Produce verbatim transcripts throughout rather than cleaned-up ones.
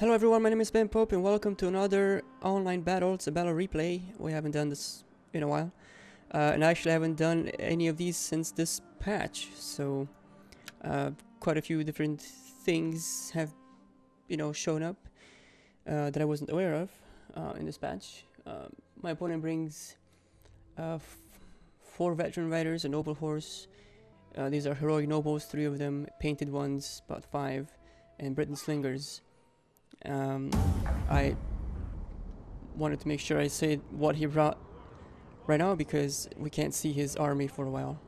Hello everyone, my name is Ben Pope and welcome to another online battle. It's a battle replay. We haven't done this in a while. Uh, and I actually haven't done any of these since this patch. So uh, quite a few different things have, you know, shown up uh, that I wasn't aware of uh, in this patch. Uh, my opponent brings uh, f four veteran riders, a noble horse. Uh, these are heroic nobles, three of them, painted ones, about five, and Briton slingers. Um, I wanted to make sure I said what he brought right now because we can't see his army for a while.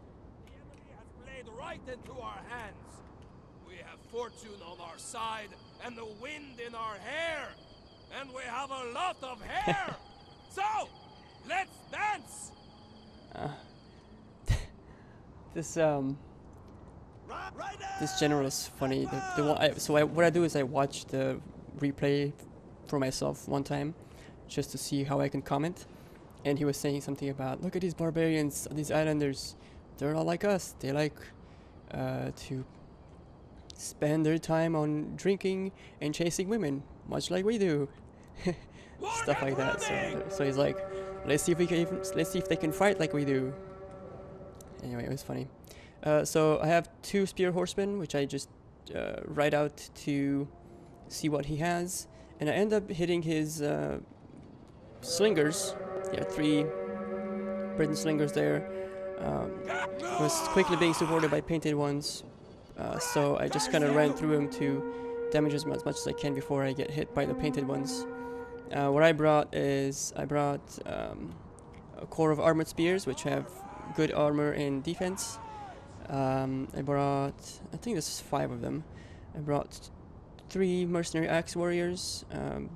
The enemy has played right into our hands. We have fortune on our side and the wind in our hair, and we have a lot of hair. So let's dance. Uh, this um, this general is funny. The, the one I, so I, what I do is I watch the replay for myself one time just to see how I can comment, and he was saying something about, look at these barbarians, these islanders, they're not like us, they like uh, to spend their time on drinking and chasing women, much like we do. Stuff like that. So, so he's like, let's see if we can even, let's see if they can fight like we do. Anyway, it was funny. Uh, so I have two spear horsemen which I just uh, ride out to see what he has, and I end up hitting his uh, slingers. Yeah, three Briton slingers there. Um, was quickly being supported by painted ones, uh, so I just kind of ran through him to damage him as much as I can before I get hit by the painted ones. Uh, what I brought is I brought um, a core of armored spears which have good armor and defense. Um, I brought, I think this is five of them. I brought three mercenary axe warriors, um,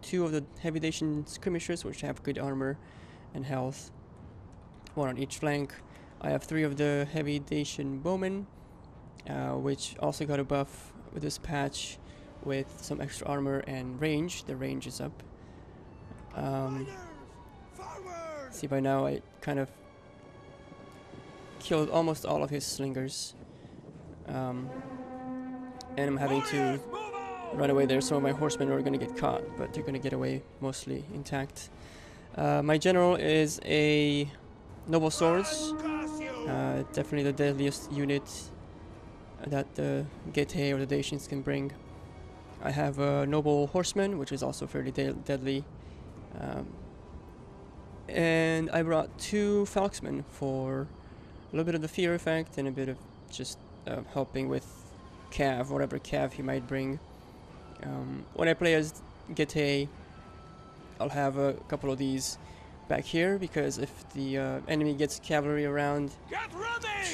two of the heavy Dacian skirmishers which have good armor and health, one on each flank. I have three of the heavy Dacian bowmen, uh, which also got a buff with this patch with some extra armor and range. The range is up. Um, see, by now I kind of killed almost all of his slingers. Um, And I'm having to run away there. Some of my horsemen are going to get caught, but they're going to get away mostly intact. Uh, my general is a noble swords, uh, definitely the deadliest unit that the Getae or the Dacians can bring. I have a noble horseman, which is also fairly de deadly, um, and I brought two falxmen for a little bit of the fear effect and a bit of just uh, helping with Cav, whatever Cav he might bring. Um, when I play as Getae, I'll have a couple of these back here because if the uh, enemy gets cavalry around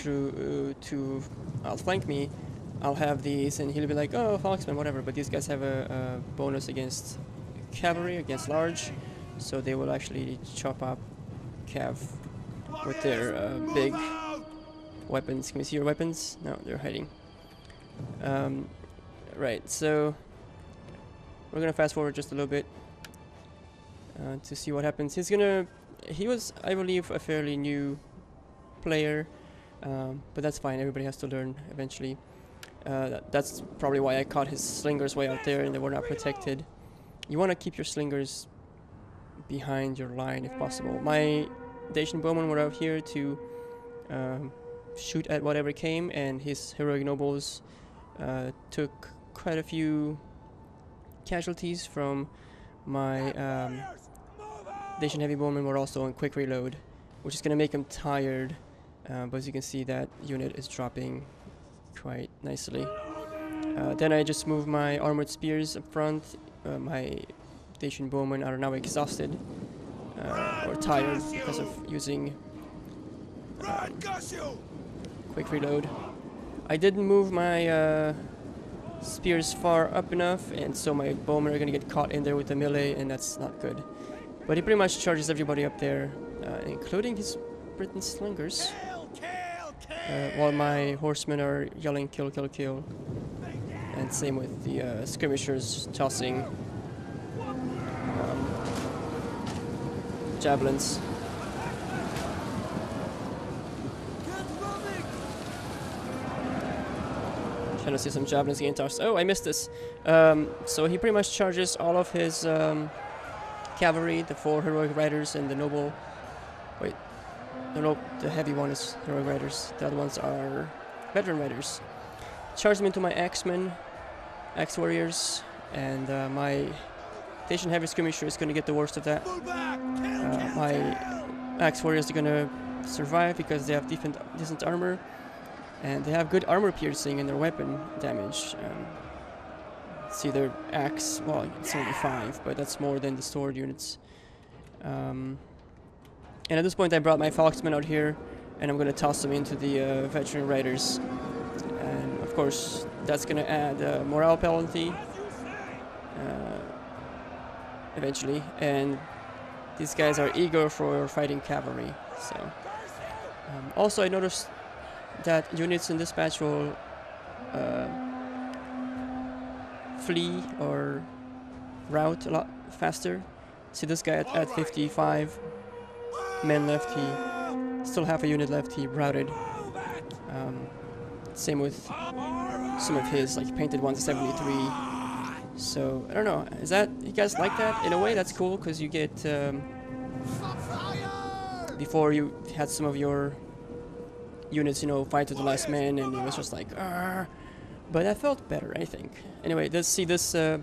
to, uh, to outflank me, I'll have these and he'll be like, oh, Falxman, whatever, but these guys have a, a bonus against cavalry, against large, so they will actually chop up Cav with their uh, big weapons. Can we see your weapons? No, they're hiding. Um, right, so we're gonna fast forward just a little bit uh, to see what happens. He's gonna, he was, I believe, a fairly new player, um, but that's fine, everybody has to learn eventually. Uh, that, that's probably why I caught his slingers way out there and they were not protected. You want to keep your slingers behind your line if possible. My Dacian bowmen were out here to um, shoot at whatever came, and his heroic nobles uh, took quite a few casualties from my um, Dacian heavy bowmen were also on quick reload, which is going to make him tired, uh, but as you can see that unit is dropping quite nicely. Uh, then I just moved my armored spears up front. Uh, my Dacian bowmen are now exhausted uh, or tired because of using um, quick reload. I didn't move my uh, spears far up enough, and so my bowmen are going to get caught in there with the melee, and that's not good. But he pretty much charges everybody up there, uh, including his Briton slingers. Uh, while my horsemen are yelling kill, kill, kill. And same with the uh, skirmishers tossing um, javelins. Trying to see some javelins getting tossed. Oh, I missed this. Um, so he pretty much charges all of his um, cavalry, the four heroic riders, and the noble. Wait, no, no, the heavy one is heroic riders. The other ones are veteran riders. Charge them into my axemen, axe warriors, and uh, my Dacian heavy skirmisher is going to get the worst of that. Uh, my axe warriors are going to survive because they have decent, decent armor. And they have good armor piercing in their weapon damage. Um, see their axe, well, it's only five, but that's more than the sword units. Um, and at this point I brought my Foxman out here, and I'm going to toss them into the uh, veteran riders. And of course, that's going to add uh, morale penalty, uh, eventually. And these guys are eager for fighting cavalry. So, um, also I noticed that units in this patch will uh, flee or route a lot faster. See this guy at, at fifty-five men left, he still half a unit left, he routed. Um, same with some of his, like painted ones at seventy-three. So I don't know, is that, you guys like that? In a way that's cool, because you get, um, before you had some of your units, you know, fight to the last man, and it was just like, argh. But I felt better, I think. Anyway, let's see this uh,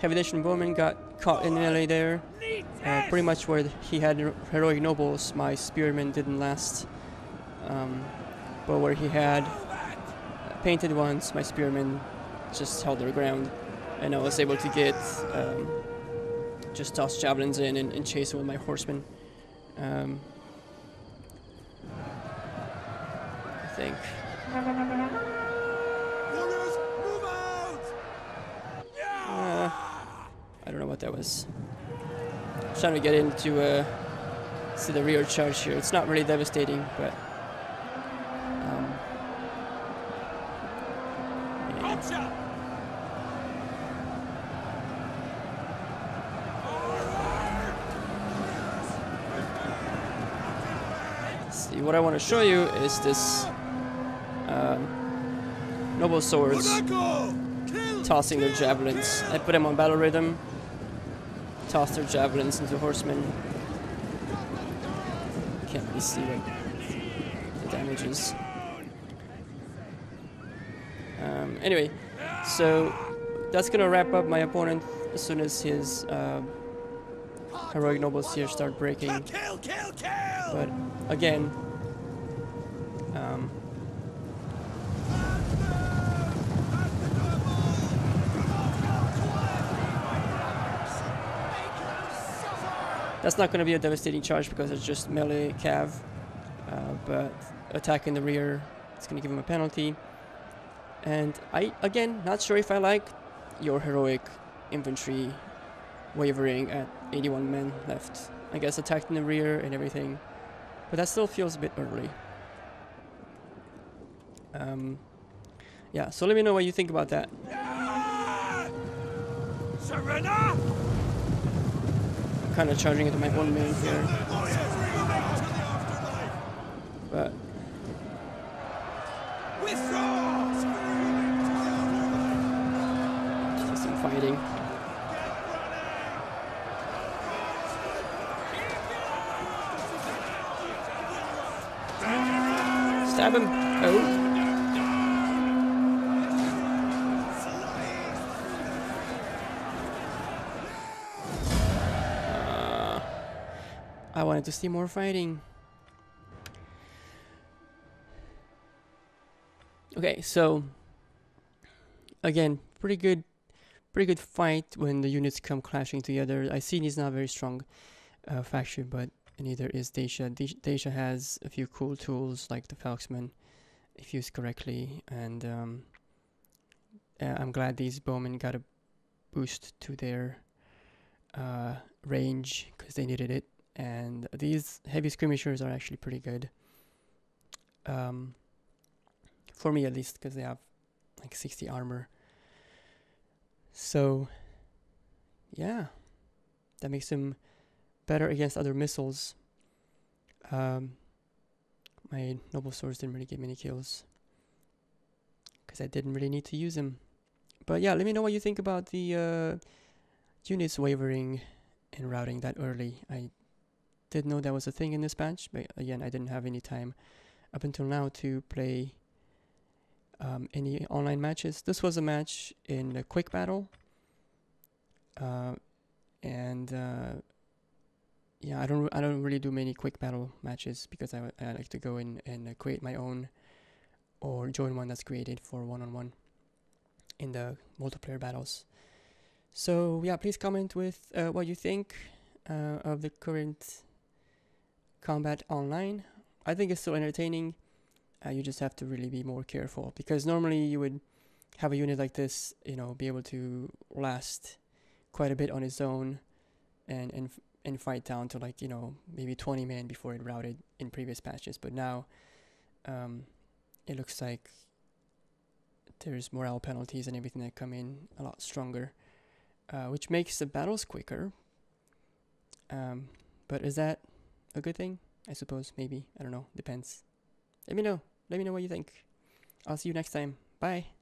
heavy Dacian bowman got caught in melee there, uh, pretty much where he had heroic nobles. My spearmen didn't last, um, but where he had painted ones, my spearmen just held their ground, and I was able to get um, just toss javelins in and, and chase them with my horsemen. Um, think. Uh, I don't know what that was. I'm trying to get into uh, see the rear charge here. It's not really devastating, but um, yeah. See, what I want to show you is this. Um, noble swords tossing their javelins. I put them on battle rhythm, toss their javelins into horsemen. Can't really see what the damage is. Um, anyway, so that's gonna wrap up my opponent as soon as his uh, heroic nobles here start breaking. But again, um, that's not going to be a devastating charge because it's just melee cav, uh, but attack in the rear, it's going to give him a penalty. And I, again, not sure if I like your heroic infantry wavering at eighty-one men left. I guess attacked in the rear and everything, but that still feels a bit early. Um, yeah, so let me know what you think about that. Surrender! Kind of charging into my one man here, but just some fighting. Stab him! Oh. I wanted to see more fighting. Okay, so again, pretty good, pretty good fight when the units come clashing together. I see he's not very strong uh, faction, but neither is Dacia. Dacia has a few cool tools like the Falxman, if used correctly, and um, I'm glad these bowmen got a boost to their uh, range because they needed it. And these heavy skirmishers are actually pretty good, um, for me at least, because they have like sixty armor. So yeah, that makes them better against other missiles. Um, my noble swords didn't really get many kills because I didn't really need to use them. But yeah, let me know what you think about the uh, units wavering and routing that early. I didn't know that was a thing in this patch, but again, I didn't have any time up until now to play um, any online matches. This was a match in a quick battle, uh, and uh, yeah, I don't I don't really do many quick battle matches because I, I like to go in and create my own or join one that's created for one-on-one in the multiplayer battles. So yeah, please comment with uh, what you think uh, of the current combat online. I think it's so entertaining. Uh, you just have to really be more careful, because normally you would have a unit like this, you know, be able to last quite a bit on its own and and and fight down to, like, you know, maybe twenty men before it routed in previous patches. But now um, it looks like there's morale penalties and everything that come in a lot stronger, uh, which makes the battles quicker. Um, but is that a good thing? I suppose, maybe. I don't know. Depends. Let me know. Let me know what you think. I'll see you next time. Bye.